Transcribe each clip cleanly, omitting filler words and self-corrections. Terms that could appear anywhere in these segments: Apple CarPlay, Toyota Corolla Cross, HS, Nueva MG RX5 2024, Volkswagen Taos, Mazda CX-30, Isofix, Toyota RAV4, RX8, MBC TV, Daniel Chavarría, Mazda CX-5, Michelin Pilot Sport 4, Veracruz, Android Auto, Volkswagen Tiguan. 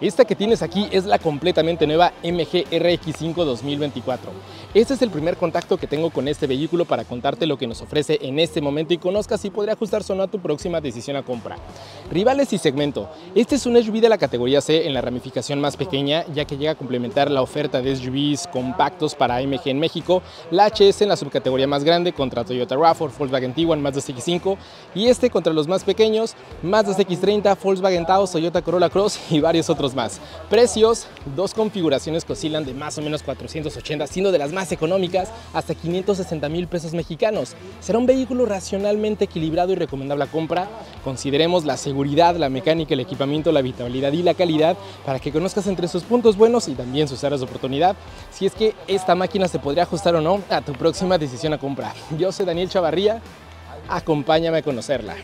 Esta que tienes aquí es la completamente nueva MG RX5 2024. Este es el primer contacto que tengo con este vehículo para contarte lo que nos ofrece en este momento y conozcas si podría ajustarse o no a tu próxima decisión a compra. Rivales y segmento. Este es un SUV de la categoría C en la ramificación más pequeña, ya que llega a complementar la oferta de SUVs compactos para MG en México, la HS en la subcategoría más grande contra Toyota RAV4, Volkswagen Tiguan, Mazda CX-5 y este contra los más pequeños, Mazda CX-30, Volkswagen Taos, Toyota Corolla Cross y varios otros más. Precios, dos configuraciones que oscilan de más o menos 480, siendo de las más económicas, hasta 560 mil pesos mexicanos. Será un vehículo racionalmente equilibrado y recomendable a compra. Consideremos la seguridad, la mecánica, el equipamiento, la habitabilidad y la calidad para que conozcas entre sus puntos buenos y también sus áreas de oportunidad, si es que esta máquina se podría ajustar o no a tu próxima decisión a compra. Yo soy Daniel Chavarría, acompáñame a conocerla.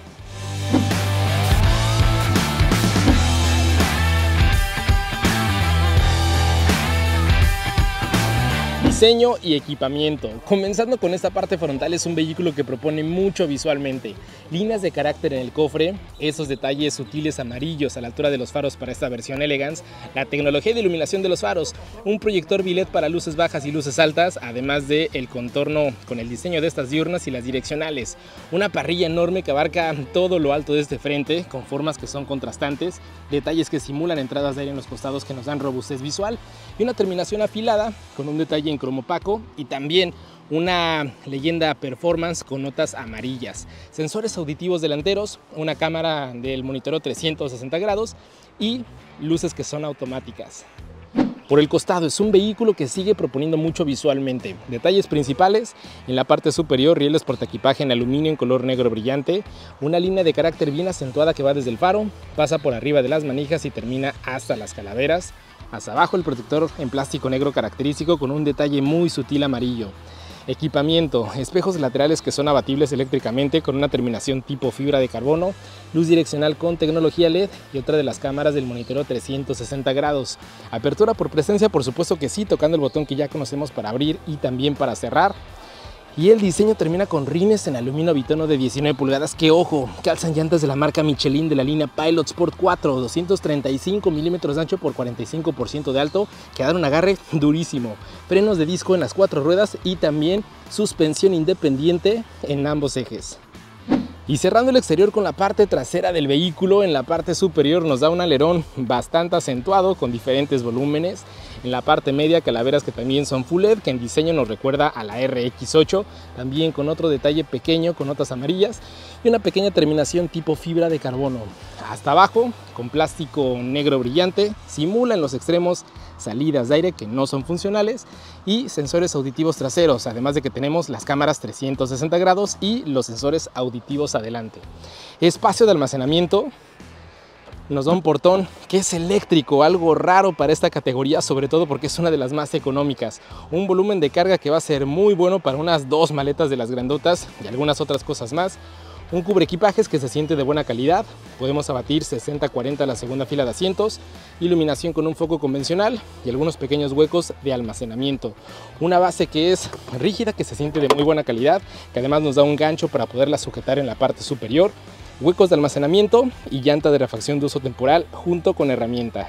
Diseño y equipamiento. Comenzando con esta parte frontal, es un vehículo que propone mucho visualmente. Líneas de carácter en el cofre, esos detalles sutiles amarillos a la altura de los faros para esta versión Elegance, la tecnología de iluminación de los faros, un proyector bilet para luces bajas y luces altas, además del contorno con el diseño de estas diurnas y las direccionales. Una parrilla enorme que abarca todo lo alto de este frente, con formas que son contrastantes, detalles que simulan entradas de aire en los costados que nos dan robustez visual y una terminación afilada con un detalle en cromo opaco y también una leyenda performance con notas amarillas, sensores auditivos delanteros, una cámara del monitoreo 360 grados y luces que son automáticas. Por el costado es un vehículo que sigue proponiendo mucho visualmente. Detalles principales, en la parte superior rieles portaequipaje en aluminio en color negro brillante, una línea de carácter bien acentuada que va desde el faro, pasa por arriba de las manijas y termina hasta las calaveras. Hacia abajo el protector en plástico negro característico con un detalle muy sutil amarillo. Equipamiento, espejos laterales que son abatibles eléctricamente con una terminación tipo fibra de carbono, luz direccional con tecnología LED y otra de las cámaras del monitoreo 360 grados. Apertura por presencia, por supuesto que sí, tocando el botón que ya conocemos para abrir y también para cerrar. Y el diseño termina con rines en aluminio bitono de 19 pulgadas que, ojo, calzan llantas de la marca Michelin de la línea Pilot Sport 4, 235 milímetros de ancho por 45% de alto, que dan un agarre durísimo. Frenos de disco en las 4 ruedas y también suspensión independiente en ambos ejes. Y cerrando el exterior con la parte trasera del vehículo, en la parte superior nos da un alerón bastante acentuado con diferentes volúmenes. En la parte media calaveras que también son full LED, que en diseño nos recuerda a la RX8, también con otro detalle pequeño con notas amarillas y una pequeña terminación tipo fibra de carbono. Hasta abajo, con plástico negro brillante, simula en los extremos salidas de aire que no son funcionales y sensores auditivos traseros, además de que tenemos las cámaras 360 grados y los sensores auditivos adelante. Espacio de almacenamiento, nos da un portón que es eléctrico, algo raro para esta categoría, sobre todo porque es una de las más económicas. Un volumen de carga que va a ser muy bueno para unas 2 maletas de las grandotas y algunas otras cosas más. Un cubre equipajes que se siente de buena calidad, podemos abatir 60-40 a la segunda fila de asientos, iluminación con un foco convencional y algunos pequeños huecos de almacenamiento. Una base que es rígida, que se siente de muy buena calidad, que además nos da un gancho para poderla sujetar en la parte superior, huecos de almacenamiento y llanta de refacción de uso temporal junto con herramienta.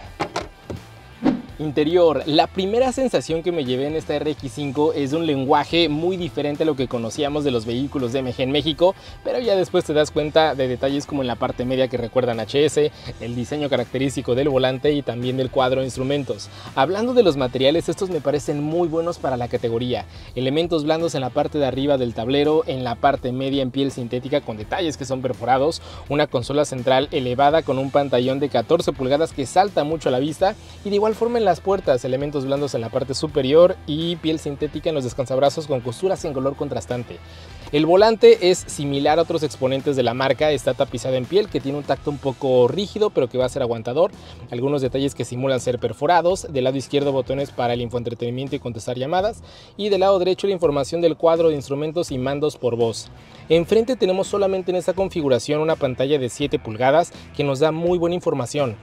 Interior. La primera sensación que me llevé en esta RX5 es de un lenguaje muy diferente a lo que conocíamos de los vehículos de MG en México, pero ya después te das cuenta de detalles como en la parte media que recuerdan HS, el diseño característico del volante y también del cuadro de instrumentos. Hablando de los materiales, estos me parecen muy buenos para la categoría. Elementos blandos en la parte de arriba del tablero, en la parte media en piel sintética con detalles que son perforados, una consola central elevada con un pantallón de 14 pulgadas que salta mucho a la vista y de igual forma en las puertas, elementos blandos en la parte superior y piel sintética en los descansabrazos con costuras en color contrastante. El volante es similar a otros exponentes de la marca, está tapizado en piel que tiene un tacto un poco rígido pero que va a ser aguantador, algunos detalles que simulan ser perforados, del lado izquierdo botones para el infoentretenimiento y contestar llamadas y del lado derecho la información del cuadro de instrumentos y mandos por voz. Enfrente tenemos solamente en esta configuración una pantalla de 7 pulgadas que nos da muy buena información.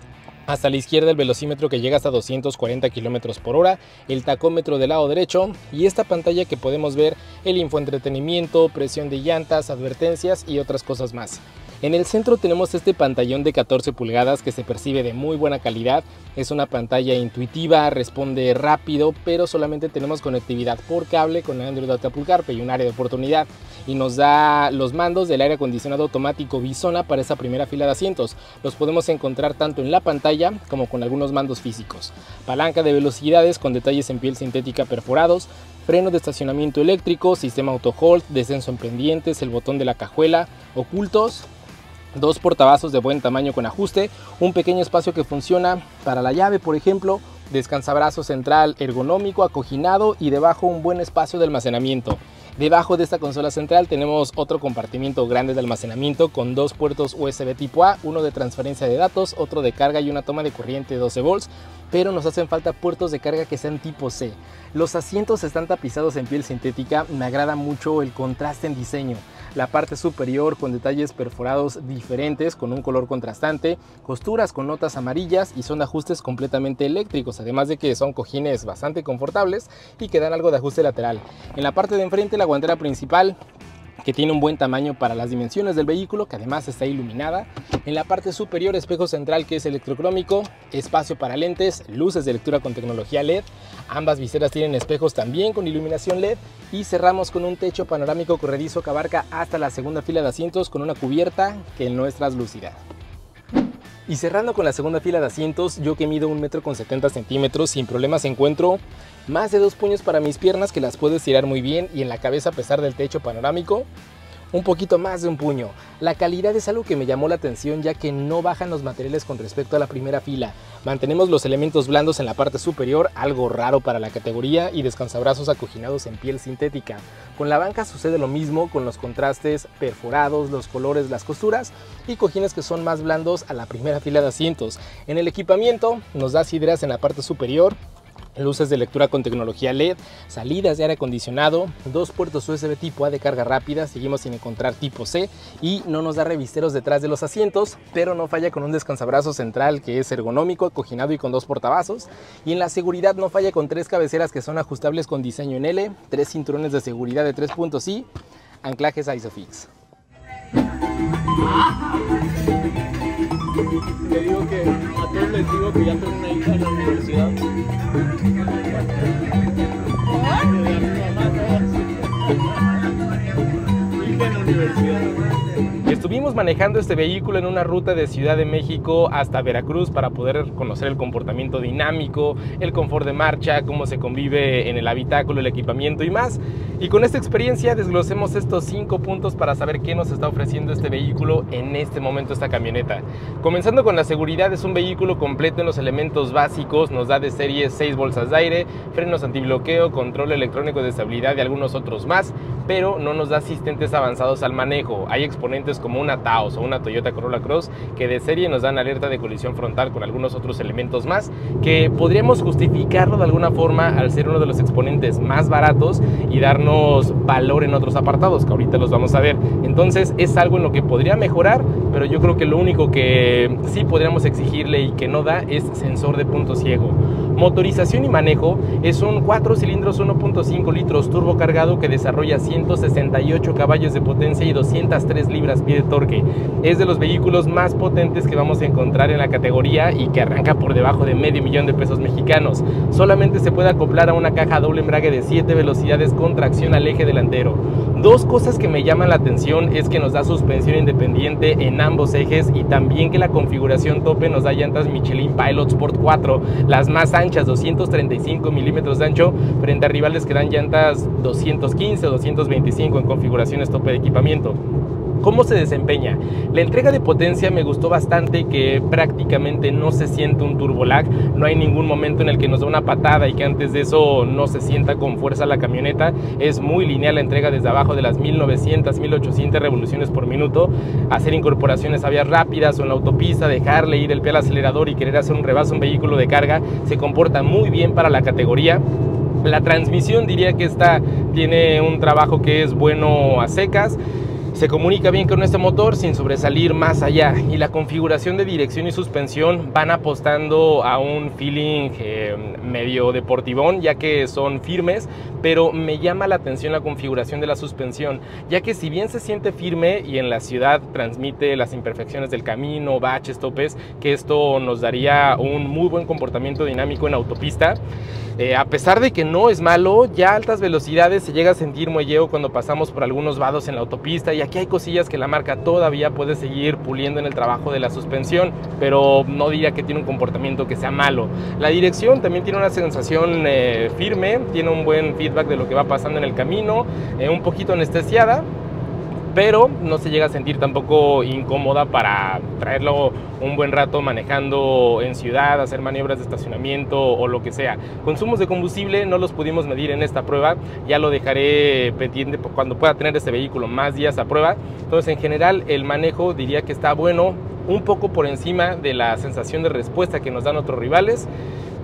Hasta la izquierda el velocímetro que llega hasta 240 km por hora, el tacómetro del lado derecho y esta pantalla que podemos ver el infoentretenimiento, presión de llantas, advertencias y otras cosas más. En el centro tenemos este pantallón de 14 pulgadas que se percibe de muy buena calidad. Es una pantalla intuitiva, responde rápido, pero solamente tenemos conectividad por cable con Android Auto, Apple CarPlay y un área de oportunidad. Y nos da los mandos del aire acondicionado automático Bizona para esa primera fila de asientos. Los podemos encontrar tanto en la pantalla como con algunos mandos físicos. Palanca de velocidades con detalles en piel sintética perforados, freno de estacionamiento eléctrico, sistema auto hold, descenso en pendientes, el botón de la cajuela, ocultos, dos portavasos de buen tamaño con ajuste, un pequeño espacio que funciona para la llave, por ejemplo, descansabrazo central ergonómico, acoginado y debajo un buen espacio de almacenamiento. Debajo de esta consola central tenemos otro compartimiento grande de almacenamiento con dos puertos USB tipo A, uno de transferencia de datos, otro de carga y una toma de corriente de 12 volts, pero nos hacen falta puertos de carga que sean tipo C. Los asientos están tapizados en piel sintética, me agrada mucho el contraste en diseño. La parte superior con detalles perforados diferentes con un color contrastante, costuras con notas amarillas y son ajustes completamente eléctricos, además de que son cojines bastante confortables y que dan algo de ajuste lateral. En la parte de enfrente la guantera principal, que tiene un buen tamaño para las dimensiones del vehículo, que además está iluminada. En la parte superior, espejo central que es electrocrómico, espacio para lentes, luces de lectura con tecnología LED. Ambas viseras tienen espejos también con iluminación LED y cerramos con un techo panorámico corredizo que abarca hasta la segunda fila de asientos con una cubierta que no es translúcida. Y cerrando con la segunda fila de asientos, yo que mido 1,70 m sin problemas encuentro más de 2 puños para mis piernas que las puedo estirar muy bien y en la cabeza a pesar del techo panorámico, un poquito más de 1 puño. La calidad es algo que me llamó la atención ya que no bajan los materiales con respecto a la primera fila. Mantenemos los elementos blandos en la parte superior, algo raro para la categoría, y descansabrazos acoginados en piel sintética. Con la banca sucede lo mismo con los contrastes perforados, los colores, las costuras y cojines que son más blandos a la primera fila de asientos. En el equipamiento nos da sidreras en la parte superior, luces de lectura con tecnología LED, salidas de aire acondicionado, dos puertos USB tipo A de carga rápida, seguimos sin encontrar tipo C y no nos da revisteros detrás de los asientos, pero no falla con un descansabrazo central que es ergonómico, acoginado y con 2 portavasos. Y en la seguridad no falla con 3 cabeceras que son ajustables con diseño en L, 3 cinturones de seguridad de 3 puntos y anclajes Isofix. Te digo que a todos les digo que ya tengo una hija en la universidad. Estuvimos manejando este vehículo en una ruta de Ciudad de México hasta Veracruz para poder conocer el comportamiento dinámico, el confort de marcha, cómo se convive en el habitáculo, el equipamiento y más. Y con esta experiencia desglosemos estos 5 puntos para saber qué nos está ofreciendo este vehículo en este momento, esta camioneta. Comenzando con la seguridad, es un vehículo completo en los elementos básicos, nos da de serie 6 bolsas de aire, frenos antibloqueo, control electrónico de estabilidad y algunos otros más, pero no nos da asistentes avanzados al manejo. Hay exponentes como una Taos o una Toyota Corolla Cross que de serie nos dan alerta de colisión frontal con algunos otros elementos más que podríamos justificarlo de alguna forma al ser uno de los exponentes más baratos y darnos valor en otros apartados que ahorita los vamos a ver. Entonces es algo en lo que podría mejorar, pero yo creo que lo único que sí podríamos exigirle y que no da es sensor de punto ciego. Motorización y manejo es un 4 cilindros 1.5 litros turbo cargado que desarrolla 168 caballos de potencia y 203 libras-pie de torque. Es de los vehículos más potentes que vamos a encontrar en la categoría y que arranca por debajo de $500,000 mexicanos. Solamente se puede acoplar a una caja doble embrague de 7 velocidades con tracción al eje delantero. Dos cosas que me llaman la atención es que nos da suspensión independiente en ambos ejes y también que la configuración tope nos da llantas Michelin Pilot Sport 4, las más anchas, 235 milímetros de ancho, frente a rivales que dan llantas 215 o 225 en configuraciones tope de equipamiento. ¿Cómo se desempeña? La entrega de potencia me gustó bastante, que prácticamente no se siente un turbo lag, no hay ningún momento en el que nos da una patada y que antes de eso no se sienta con fuerza la camioneta. Es muy lineal la entrega desde abajo de las 1900, 1800 revoluciones por minuto. Hacer incorporaciones a vías rápidas o en la autopista, dejarle ir el pie al acelerador y querer hacer un rebaso a un vehículo de carga, se comporta muy bien para la categoría. La transmisión diría que esta tiene un trabajo que es bueno a secas. Se comunica bien con este motor sin sobresalir más allá, y la configuración de dirección y suspensión van apostando a un feeling medio deportivón, ya que son firmes, pero me llama la atención la configuración de la suspensión, ya que si bien se siente firme y en la ciudad transmite las imperfecciones del camino, baches, topes, que esto nos daría un muy buen comportamiento dinámico en autopista, a pesar de que no es malo, ya a altas velocidades se llega a sentir muelleo cuando pasamos por algunos vados en la autopista, y aquí hay cosillas que la marca todavía puede seguir puliendo en el trabajo de la suspensión, pero no diría que tiene un comportamiento que sea malo. La dirección también tiene una sensación firme, tiene un buen feedback de lo que va pasando en el camino, un poquito anestesiada, pero no se llega a sentir tampoco incómoda para traerlo un buen rato manejando en ciudad, hacer maniobras de estacionamiento o lo que sea. Consumos de combustible no los pudimos medir en esta prueba, ya lo dejaré pendiente cuando pueda tener este vehículo más días a prueba. Entonces, en general, el manejo diría que está bueno, un poco por encima de la sensación de respuesta que nos dan otros rivales,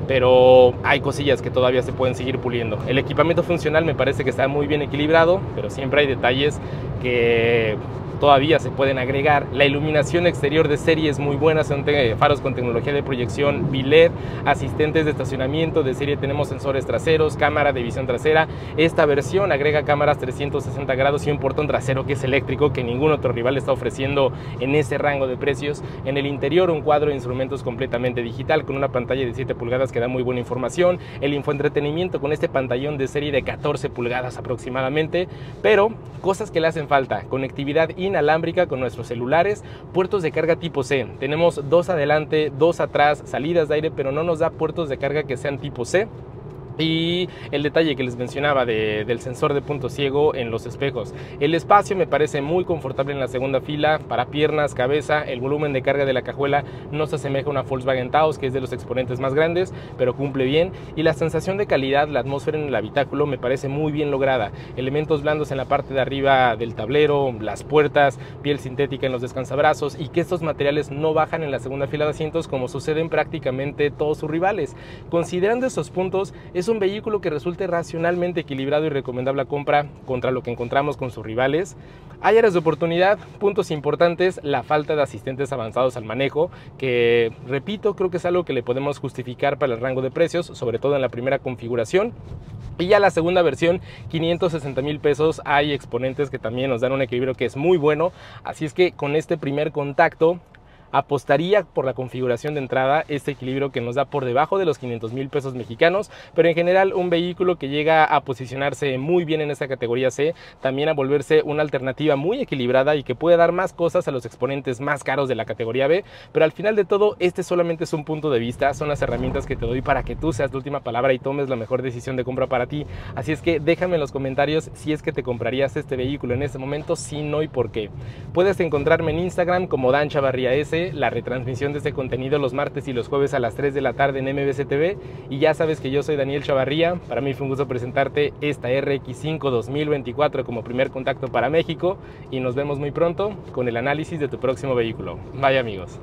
pero hay cosillas que todavía se pueden seguir puliendo. El equipamiento funcional me parece que está muy bien equilibrado, pero siempre hay detalles que todavía se pueden agregar. La iluminación exterior de serie es muy buena, son faros con tecnología de proyección bi-LED, asistentes de estacionamiento de serie, tenemos sensores traseros, cámara de visión trasera. Esta versión agrega cámaras 360 grados y un portón trasero que es eléctrico, que ningún otro rival está ofreciendo en ese rango de precios. En el interior, un cuadro de instrumentos completamente digital con una pantalla de 7 pulgadas que da muy buena información, el infoentretenimiento con este pantallón de serie de 14 pulgadas aproximadamente, pero cosas que le hacen falta: conectividad inalámbrica con nuestros celulares, puertos de carga tipo C, tenemos 2 adelante, 2 atrás, salidas de aire, pero no nos da puertos de carga que sean tipo C, y el detalle que les mencionaba del sensor de punto ciego en los espejos. El espacio me parece muy confortable en la segunda fila para piernas, cabeza. El volumen de carga de la cajuela no se asemeja a una Volkswagen Taos, que es de los exponentes más grandes, pero cumple bien, y la sensación de calidad, la atmósfera en el habitáculo me parece muy bien lograda. Elementos blandos en la parte de arriba del tablero, las puertas, piel sintética en los descansabrazos, y que estos materiales no bajan en la segunda fila de asientos como sucede en prácticamente todos sus rivales. Considerando esos puntos, es un vehículo que resulte racionalmente equilibrado y recomendable a compra contra lo que encontramos con sus rivales. Hay áreas de oportunidad, puntos importantes: la falta de asistentes avanzados al manejo, que repito, creo que es algo que le podemos justificar para el rango de precios, sobre todo en la primera configuración. Y ya la segunda versión, 560,000 pesos, hay exponentes que también nos dan un equilibrio que es muy bueno, así es que con este primer contacto apostaría por la configuración de entrada, este equilibrio que nos da por debajo de los 500,000 pesos mexicanos, pero en general un vehículo que llega a posicionarse muy bien en esta categoría C, también a volverse una alternativa muy equilibrada y que puede dar más cosas a los exponentes más caros de la categoría B. Pero al final de todo, este solamente es un punto de vista, son las herramientas que te doy para que tú seas la última palabra y tomes la mejor decisión de compra para ti, así es que déjame en los comentarios si es que te comprarías este vehículo en este momento, si no y por qué. Puedes encontrarme en Instagram como Dan Chavarría S. La retransmisión de este contenido los martes y los jueves a las 3 de la tarde en MBC TV. Y ya sabes que yo soy Daniel Chavarría. Para mí fue un gusto presentarte esta RX5 2024 como primer contacto para México. Y nos vemos muy pronto con el análisis de tu próximo vehículo. Bye, amigos.